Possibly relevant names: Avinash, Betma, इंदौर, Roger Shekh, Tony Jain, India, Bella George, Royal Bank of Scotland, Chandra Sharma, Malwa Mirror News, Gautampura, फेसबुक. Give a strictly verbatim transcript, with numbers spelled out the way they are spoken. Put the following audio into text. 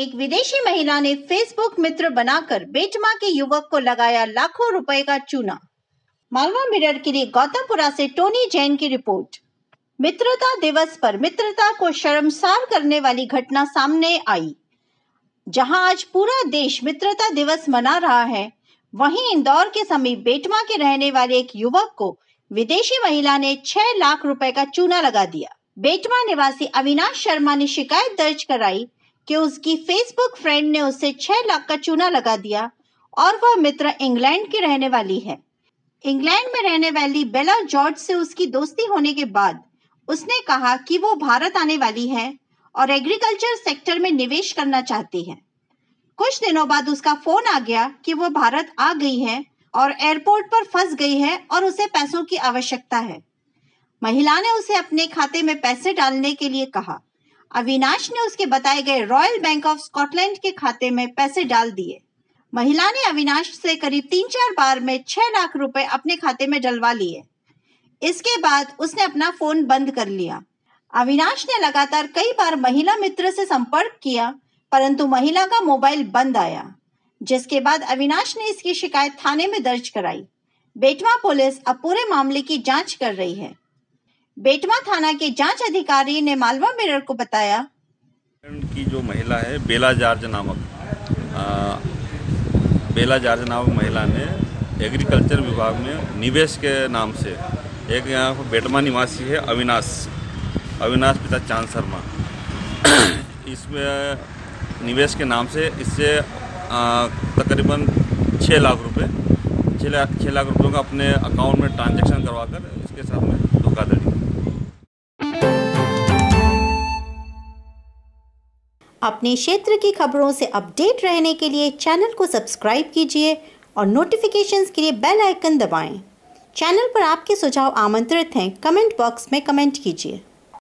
एक विदेशी महिला ने फेसबुक मित्र बनाकर बेटमा के युवक को लगाया लाखों रुपए का चूना। मालवा मिरर के लिए गौतमपुरा से टोनी जैन की रिपोर्ट। मित्रता दिवस पर मित्रता को शर्मसार करने वाली घटना सामने आई। जहां आज पूरा देश मित्रता दिवस मना रहा है, वहीं इंदौर के समीप बेटमा के रहने वाले एक युवक को विदेशी महिला ने छह लाख रुपए का चूना लगा दिया। बेटमा निवासी अविनाश शर्मा ने शिकायत दर्ज कराई कि उसकी फेसबुक फ्रेंड ने उसे छह लाख का चूना लगा दिया और वह मित्र इंग्लैंड की रहने वाली है। इंग्लैंड में रहने वाली बेला जॉर्ज से उसकी दोस्ती होने के बाद उसने कहा कि वो भारत आने वाली है और एग्रीकल्चर सेक्टर में निवेश करना चाहती है। कुछ दिनों बाद उसका फोन आ गया कि वो भारत आ गई है और एयरपोर्ट पर फंस गई है और उसे पैसों की आवश्यकता है। महिला ने उसे अपने खाते में पैसे डालने के लिए कहा। अविनाश ने उसके बताए गए रॉयल बैंक ऑफ स्कॉटलैंड के खाते में पैसे डाल दिए। महिला ने अविनाश से करीब तीन चार बार में छह लाख रुपए अपने खाते में डलवा लिए। इसके बाद उसने अपना फोन बंद कर लिया। अविनाश ने लगातार कई बार महिला मित्र से संपर्क किया, परंतु महिला का मोबाइल बंद आया, जिसके बाद अविनाश ने इसकी शिकायत थाने में दर्ज कराई। बेटमा पुलिस अब पूरे मामले की जांच कर रही है। बेटमा थाना के जांच अधिकारी ने मालवा मिरर को बताया कि जो महिला है बेला जॉर्ज नामक आ, बेला जॉर्ज नामक महिला ने एग्रीकल्चर विभाग में निवेश के नाम से एक यहाँ पर बेटमा निवासी है अविनाश अविनाश पिता चांद शर्मा, इसमें निवेश के नाम से इससे तकरीबन छः लाख रुपए छः लाख छः लाख रुपयों का अपने अकाउंट में ट्रांजैक्शन करवाकर इसके साथ में धोखाधड़ी। अपने क्षेत्र की खबरों से अपडेट रहने के लिए चैनल को सब्सक्राइब कीजिए और नोटिफिकेशंस के लिए बेल आइकन दबाएं। चैनल पर आपके सुझाव आमंत्रित हैं। कमेंट बॉक्स में कमेंट कीजिए।